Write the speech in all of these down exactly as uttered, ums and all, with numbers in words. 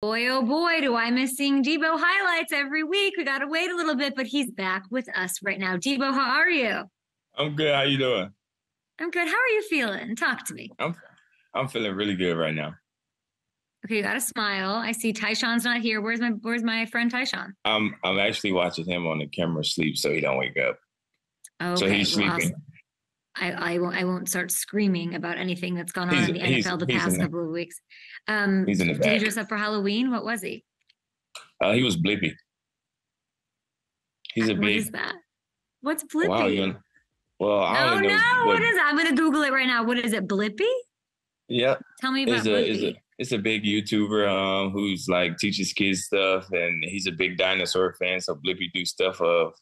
Boy, oh boy, do I miss seeing Deebo highlights every week. We got to wait a little bit, but he's back with us right now. Deebo, how are you? I'm good. How you doing? I'm good. How are you feeling? Talk to me. I'm, I'm feeling really good right now. Okay, you got to smile. I see Tyshawn's not here. Where's my Where's my friend Tyshawn? I'm I'm actually watching him on the camera sleep so he don't wake up. Okay, so he's sleeping. Well, I, I won't I won't start screaming about anything that's gone on he's, in the N F L the past the, couple of weeks. Um, he's in the back. Did he dress up for Halloween? What was he? Uh, he was Blippi. He's uh, a Blippi. What is that? What's Blippi? Wow, you know, well, I don't no, know. No, what, what is it? I'm going to Google it right now. What is it, Blippi? Yep. Tell me about Blippi. It's a big YouTuber um, who's like teaches kids stuff, and he's a big dinosaur fan. So Blippi do stuff of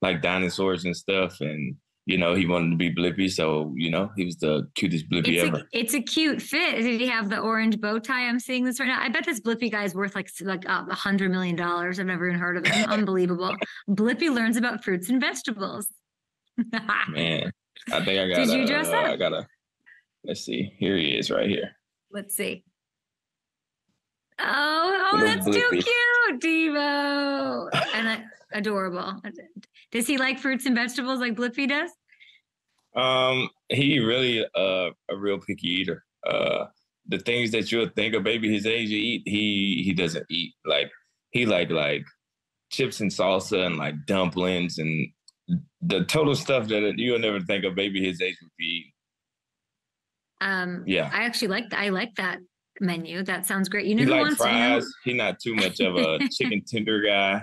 like dinosaurs and stuff, and you know he wanted to be Blippi, so you know he was the cutest Blippi it's ever. A, it's a cute fit. Did he have the orange bow tie? I'm seeing this right now. I bet this Blippi guy's worth like like a uh, hundred million dollars. I've never even heard of him. Unbelievable. Blippi learns about fruits and vegetables. Man, I think I got. Did a, you dress uh, up? I got a. Let's see. Here he is, right here. Let's see. Oh, oh, that's too cute, Deebo. And uh, adorable. Does he like fruits and vegetables like Blippi does? Um, he really uh, a real picky eater. Uh, the things that you'll think a baby his age you eat, he he doesn't eat. Like he like like chips and salsa and like dumplings and the total stuff that you'll never think a baby his age would be. Um, yeah, I actually like I like that. Menu. That sounds great. You know he who like wants fries. To know? He's not too much of a chicken tender guy.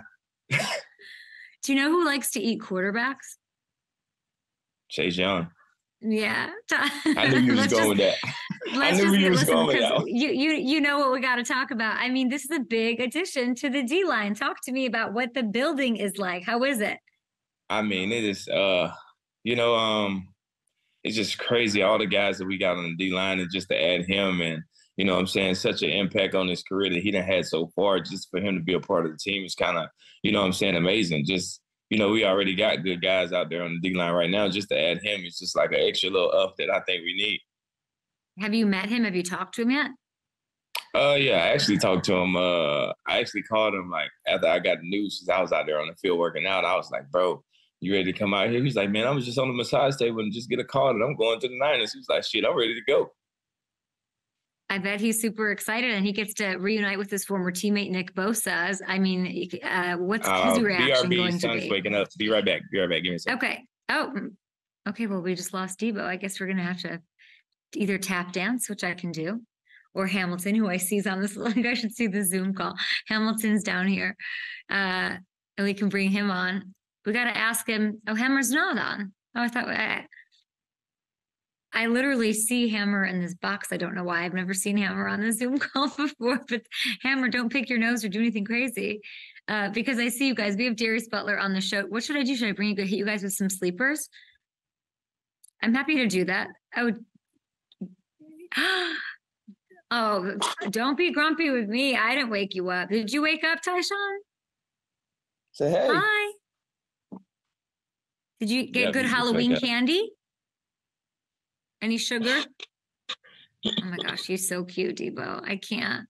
Do you know who likes to eat quarterbacks? Chase Young. Yeah. I knew you was going with that. I knew you was going with that. You, you, you know what we got to talk about. I mean, this is a big addition to the D-line. Talk to me about what the building is like. How is it? I mean, it is, uh, you know, um, it's just crazy. All the guys that we got on the D-line and just to add him and you know what I'm saying, such an impact on his career that he done had so far, just for him to be a part of the team is kind of, you know what I'm saying, amazing. Just, you know, we already got good guys out there on the D-line right now. Just to add him, it's just like an extra little up that I think we need. Have you met him? Have you talked to him yet? Uh, yeah, I actually talked to him. Uh, I actually called him, like, after I got the news, because I was out there on the field working out. I was like, bro, you ready to come out here? He's like, man, I was just on the massage table and just get a call that I'm going to the Niners. He was like, shit, I'm ready to go. I bet he's super excited, and he gets to reunite with his former teammate Nick Bosa. I mean, uh, what's his uh, reaction B R B, going to be? B R B, son's waking up. Be right back. Be right back. Give me a second. Okay. Oh, okay. Well, we just lost Deebo. I guess we're gonna have to either tap dance, which I can do, or Hamilton, who I see's on this. Like I should see the Zoom call. Hamilton's down here, uh, and we can bring him on. We got to ask him. Oh, Hammer's not on. Oh, I thought. I, I literally see Hammer in this box. I don't know why. I've never seen Hammer on the Zoom call before, but Hammer, don't pick your nose or do anything crazy. Uh, because I see you guys. We have Darius Butler on the show. What should I do? Should I bring you, hit you guys with some sleepers? I'm happy to do that. I would. Oh, don't be grumpy with me. I didn't wake you up. Did you wake up, Tyshawn? Say hey. Hi. Did you get yeah, good Halloween candy? Any sugar? Oh my gosh, he's so cute, Deebo. I can't.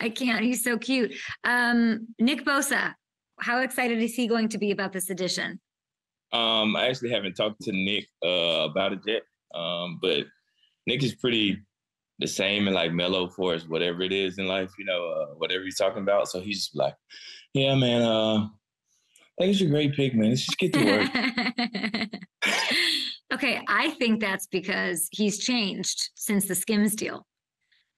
I can't. He's so cute. Um, Nick Bosa, how excited is he going to be about this edition? Um, I actually haven't talked to Nick uh, about it yet, um, but Nick is pretty the same and like mellow for us, whatever it is in life, you know, uh, whatever he's talking about. So he's just like, yeah, man, uh, I think it's a great pick, man. Let's just get to work. Okay, I think that's because he's changed since the Skims deal.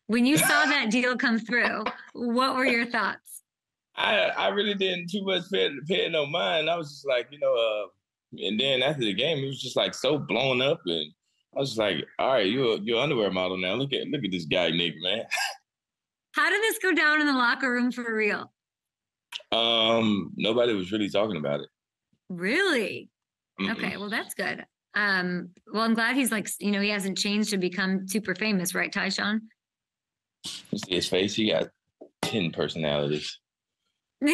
When you saw that deal come through, what were your thoughts? I, I really didn't too much pay, pay no mind. I was just like, you know, uh, and then after the game, it was just like so blown up, and I was just like, all right, you're you're an underwear model now. Look at look at this guy, Nick, man. How did this go down in the locker room for real? Um, nobody was really talking about it. Really? Mm-mm. Okay, well that's good. Um, well, I'm glad he's like, you know, he hasn't changed to become super famous, right, Tyshawn? You see his face? He got ten personalities. um,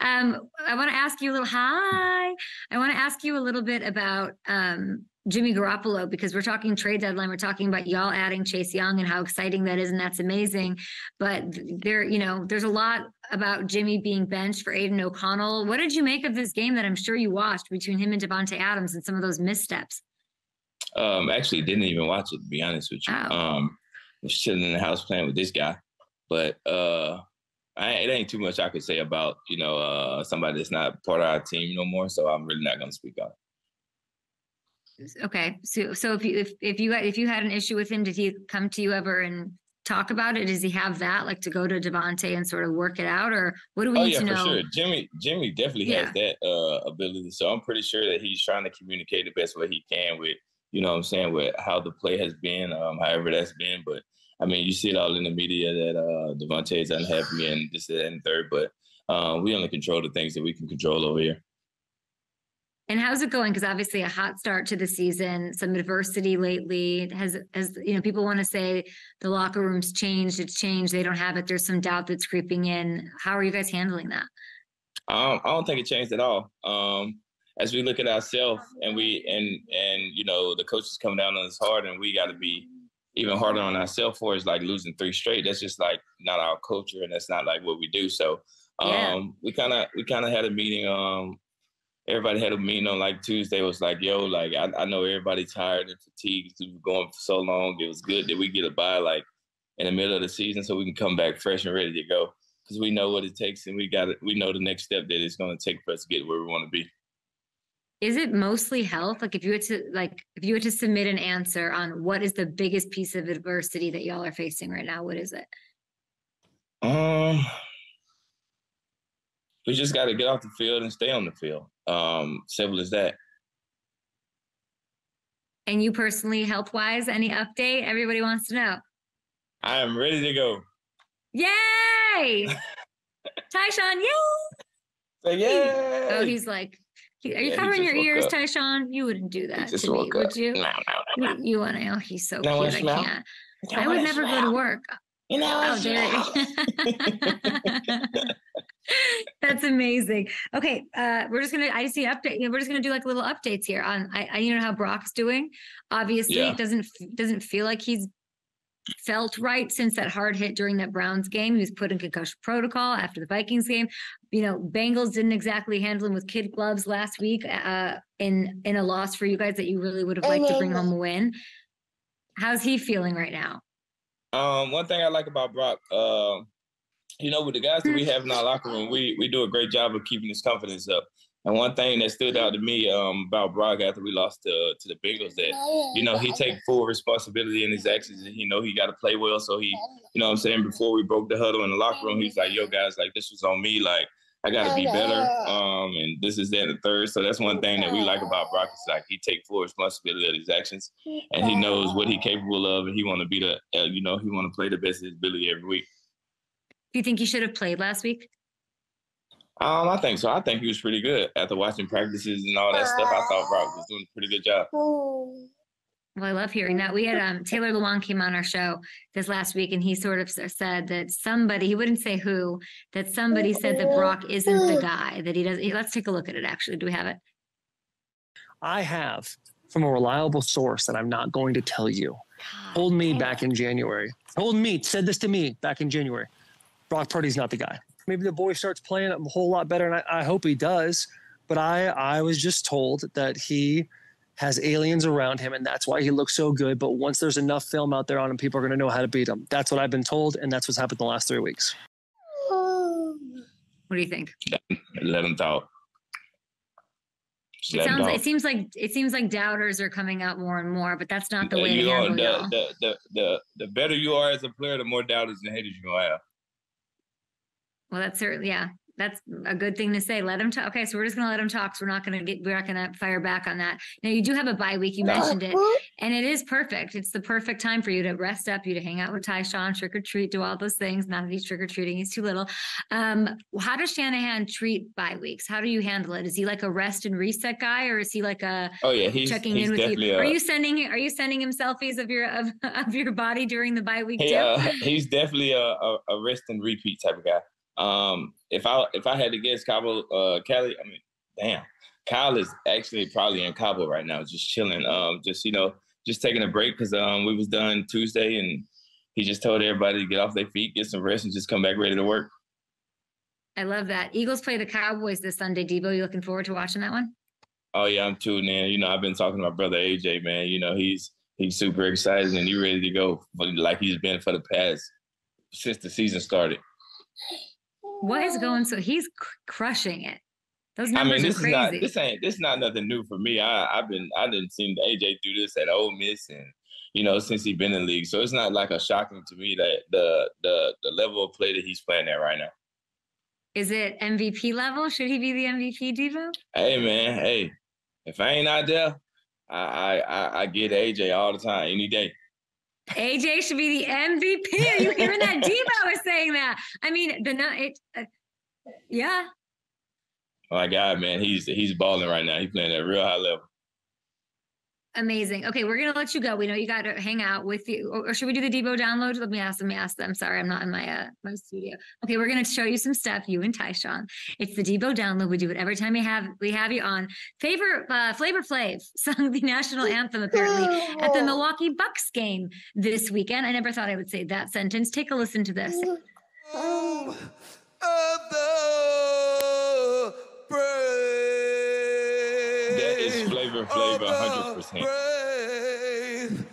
I want to ask you a little, hi, I want to ask you a little bit about um, Jimmy Garoppolo, because we're talking trade deadline. We're talking about y'all adding Chase Young and how exciting that is. And that's amazing. But there, you know, there's a lot about Jimmy being benched for Aiden O'Connell. What did you make of this game that I'm sure you watched between him and Davante Adams and some of those missteps? Um, actually didn't even watch it, to be honest with you. Oh. Um, I was sitting in the house playing with this guy, but, uh, I, it ain't too much I could say about, you know, uh, somebody that's not part of our team no more. So I'm really not going to speak on it. Okay. So, so if you, if, if you, if you had an issue with him, did he come to you ever and talk about it? Does he have that, like, to go to Davante and sort of work it out, or what do we oh, need yeah, to know? Oh yeah, for sure. Jimmy, Jimmy definitely yeah. has that uh, ability. So I'm pretty sure that he's trying to communicate the best way he can with, you know what I'm saying, with how the play has been, um, however that's been, but I mean, you see it all in the media that uh, Davante is unhappy and this, that, and third, but uh, we only control the things that we can control over here. And how's it going? Because obviously a hot start to the season, some adversity lately. Has, has you know, people want to say the locker room's changed, it's changed, they don't have it. There's some doubt that's creeping in. How are you guys handling that? Um, I don't think it changed at all. Um, as we look at ourselves and we and and you know, the coaches come down on us hard, and we got to be even harder on ourselves for is like losing three straight. That's just like not our culture, and that's not like what we do. So um, yeah. we kind of we kind of had a meeting. Um, everybody had a meeting on like Tuesday. It was like, yo, like I, I know everybody tired and fatigued. We've been going for so long. It was good that we get a bye like in the middle of the season, so we can come back fresh and ready to go, because we know what it takes, and we got it. We know the next step that it's going to take for us to get where we want to be. Is it mostly health? Like if you were to like if you were to submit an answer on what is the biggest piece of adversity that y'all are facing right now, what is it? Um, we just got to get off the field and stay on the field. Um, simple as that. And you personally, health-wise, any update? Everybody wants to know. I am ready to go. Yay! Tyshawn, yay! Say yay! Oh, he's like. Are you yeah, covering your ears, up. Tyshawn? You wouldn't do that to me, would you? No, no, no, no. You want to? Oh, he's so no cute. I can't. No I would never smell. Go to work. You know, oh, there. That's amazing. Okay, uh, we're just gonna. I see update. You know, we're just gonna do like little updates here on. I, I you know how Brock's doing. Obviously, yeah. it doesn't doesn't feel like he's felt right since that hard hit during that Browns game. He was put in concussion protocol after the Vikings game. You know, Bengals didn't exactly handle him with kid gloves last week uh, in in a loss for you guys that you really would have liked to bring home a win. How's he feeling right now? Um, one thing I like about Brock, uh, you know, with the guys that we have in our locker room, we we do a great job of keeping his confidence up. And one thing that stood out to me um, about Brock after we lost to to the Bengals, that, you know, he take full responsibility in his actions, and he know he got to play well. So he, you know what I'm saying, before we broke the huddle in the locker room, he's like, yo, guys, like, this was on me, like, I got to be better, um, and this is that and the third. So that's one thing that we like about Brock is, like, he take full responsibility of his actions, and he knows what he's capable of, and he want to be the, uh, you know, he want to play the best of his ability every week. Do you think he should have played last week? Um, I think so. I think he was pretty good. After watching practices and all that stuff, I thought Brock was doing a pretty good job. Well, I love hearing that. We had um, Taylor Lewan came on our show this last week, and he sort of said that somebody, he wouldn't say who, that somebody said that Brock isn't the guy, that he doesn't. Let's take a look at it, actually. Do we have it? I have, from a reliable source that I'm not going to tell you, told me back in January, told me, said this to me back in January, Brock Purdy's not the guy. Maybe the boy starts playing a whole lot better, and I, I hope he does. But I, I was just told that he has aliens around him, and that's why he looks so good. But once there's enough film out there on him, people are going to know how to beat him. That's what I've been told, and that's what's happened the last three weeks. What do you think? Let him doubt. It, sounds, it seems like it seems like doubters are coming out more and more, but that's not the, the way to handle it. The, the, the, the better you are as a player, the more doubters and haters you're going to have. Well, that's certainly, yeah, that's a good thing to say. Let him talk. Okay, so we're just going to let him talk. So we're not going to get, we're not going to fire back on that. Now, you do have a bye week. You mentioned it. And it is perfect. It's the perfect time for you to rest up, you to hang out with Tyshawn, trick or treat, do all those things. Not that he's trick or treating. He's too little. Um, how does Shanahan treat bye weeks? How do you handle it? Is he like a rest and reset guy, or is he like a oh, yeah, he's, checking he's in with you? A, are you sending Are you sending him selfies of your of, of your body during the bye week? He, uh, he's definitely a, a, a rest and repeat type of guy. Um, if I if I had to guess, Cabo, uh, Cali, I mean, damn, Kyle is actually probably in Cabo right now, just chilling, um, just you know, just taking a break because um, we was done Tuesday, and he just told everybody to get off their feet, get some rest, and just come back ready to work. I love that. Eagles play the Cowboys this Sunday. Deebo, you looking forward to watching that one? Oh yeah, I'm tuning in. You know, I've been talking to my brother A J, man. You know, he's he's super excited and he's ready to go, like he's been for the past since the season started. What is going so? He's cr- crushing it. Those numbers I mean, this are crazy. Is not, this ain't this not nothing new for me. I I've been I didn't see A J do this at Ole Miss and you know since he's been in the league, so it's not like a shocking to me that the the the level of play that he's playing at right now. Is it M V P level? Should he be the M V P, Deebo? Hey man, hey. If I ain't out there, I, I I get A J all the time, any day. A J should be the M V P. Are you hearing that? Deebo is saying that. I mean, the it, uh, yeah. Oh my God, man, he's he's balling right now. He's playing at a real high level. Amazing. Okay, we're gonna let you go. We know you got to hang out with you, or, or should we do the Deebo download? Let me ask them. Let me ask them. Sorry, I'm not in my uh, my studio. Okay, we're gonna show you some stuff. You and Tyshawn. It's the Deebo download. We do it every time we have we have you on. Favorite uh, Flavor Flav sung the national anthem apparently at the Milwaukee Bucks game this weekend. I never thought I would say that sentence. Take a listen to this. Oh, oh, that is Flavor Flav one hundred percent.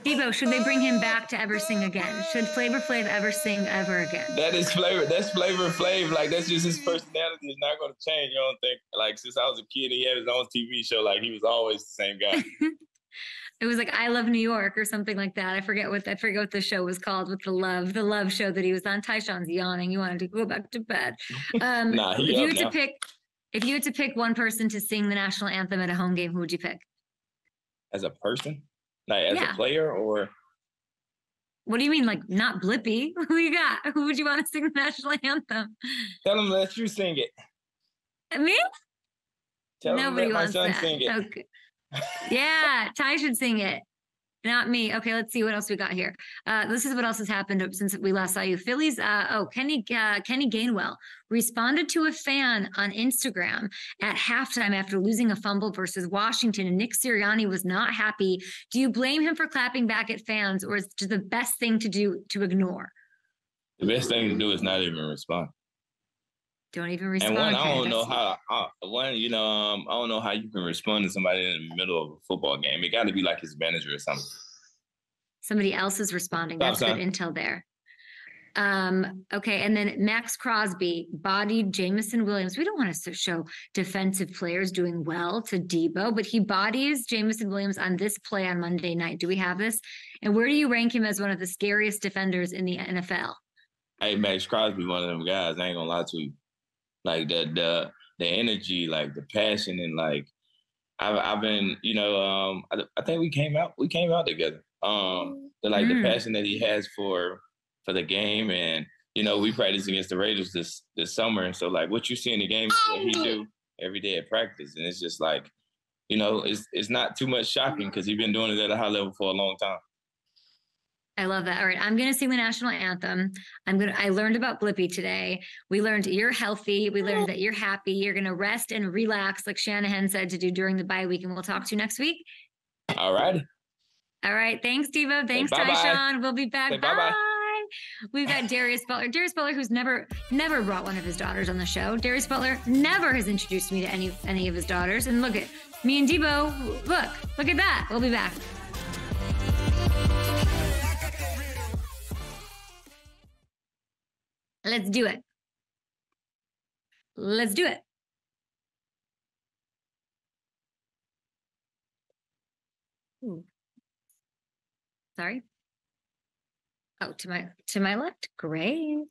Deebo, should they bring him back to ever sing again? Should Flavor Flav ever sing ever again? That is Flavor. That's Flavor Flav. Like, that's just his personality. It's not going to change. You don't think, like, since I was a kid, he had his own T V show. Like, he was always the same guy. It was like I Love New York or something like that. I forget what I forget what the show was called with the love, the love show that he was on. Tyshawn's yawning. You wanted to go back to bed. Um, nah, he you had now. to pick. If you had to pick one person to sing the national anthem at a home game, who would you pick? As a person? Like, as yeah. a player or? What do you mean, like, not Blippi? Who you got? Who would you want to sing the national anthem? Tell them that you sing it. Me? Tell Nobody them that wants my son that. Sing it. Okay. Yeah, Ty should sing it. Not me. Okay, let's see what else we got here. Uh, this is what else has happened since we last saw you. Phillies, uh, oh, Kenny uh, Kenny Gainwell responded to a fan on Instagram at halftime after losing a fumble versus Washington, and Nick Sirianni was not happy. Do you blame him for clapping back at fans, or is it the best thing to do to ignore? The best thing to do is not even respond. Don't even respond. And one, I don't know how. I, one, you know, um, I don't know how you can respond to somebody in the middle of a football game. It got to be like his manager or something. Somebody else is responding. Stop, That's stop. good intel there. Um, okay, and then Max Crosby bodied Jameson Williams. We don't want to show defensive players doing well to Deebo, but he bodies Jameson Williams on this play on Monday night. Do we have this? And where do you rank him as one of the scariest defenders in the N F L? Hey, Max Crosby, one of them guys. I ain't gonna lie to you. Like the the the energy, like the passion, and like I've I've been, you know, um, I, I think we came out we came out together. Um, the, like mm. the passion that he has for for the game, and you know, we practiced against the Raiders this this summer, and so like what you see in the game is what he do every day at practice, and it's just like, you know, it's it's not too much shocking because he's been doing it at a high level for a long time. I love that. All right. I'm going to sing the national anthem. I'm going to, I learned about Blippi today. We learned you're healthy. We learned that you're happy. You're going to rest and relax like Shanahan said to do during the bye week. And we'll talk to you next week. All right. All right. Thanks, Deebo. Thanks, Tyshawn. We'll be back. Bye. Bye. We've got Darius Butler. Darius Butler, who's never, never brought one of his daughters on the show. Darius Butler never has introduced me to any, any of his daughters. And look at me and Deebo. Look, look at that. We'll be back. Let's do it. Let's do it. Ooh. Sorry. Oh, to my to my left. Great.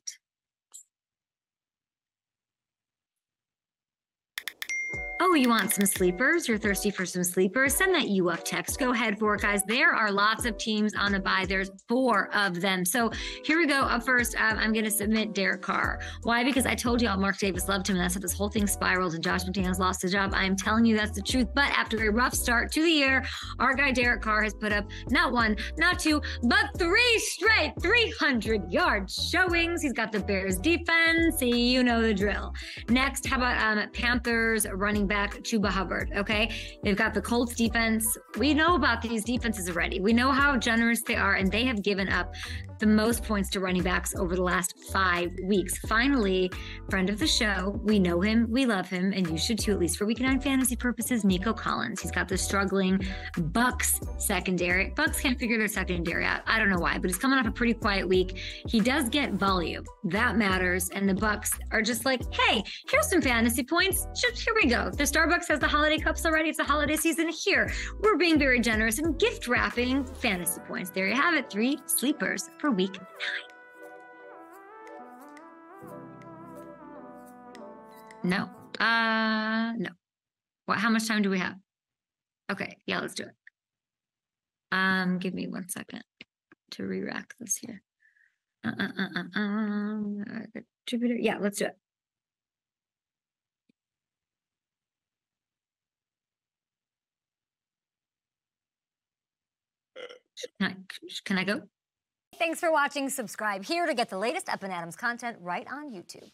Oh, know you want some sleepers. You're thirsty for some sleepers. Send that U F text. Go ahead for it, guys. There are lots of teams on the bye. There's four of them. So here we go. Up first, um, I'm going to submit Derek Carr. Why? Because I told y'all Mark Davis loved him, and that's how this whole thing spiraled, and Josh McDaniels lost his job. I am telling you that's the truth. But after a rough start to the year, our guy Derek Carr has put up not one, not two, but three straight three hundred yard showings. He's got the Bears defense. You know the drill. Next, how about um, Panthers running back Chuba Hubbard? Okay, they've got the Colts defense. We know about these defenses already. We know how generous they are, and they have given up the most points to running backs over the last five weeks. Finally, friend of the show, we know him, we love him, and you should too, at least for week nine fantasy purposes, Nico Collins. He's got the struggling Bucks secondary. Bucks can't figure their secondary out. I don't know why, but he's coming off a pretty quiet week. He does get volume. That matters. And the Bucks are just like, hey, here's some fantasy points. Here we go. The Starbucks has the holiday cups already. It's the holiday season here. We're being very generous and gift wrapping fantasy points. There you have it. Three sleepers for week nine. No. Uh, no. What? How much time do we have? Okay. Yeah, let's do it. Um, give me one second to re-rack this here. Uh, uh, uh, uh, um, contributor. Yeah, let's do it. Can I, can I go? Thanks for watching. Subscribe here to get the latest Up and Adams content right on YouTube.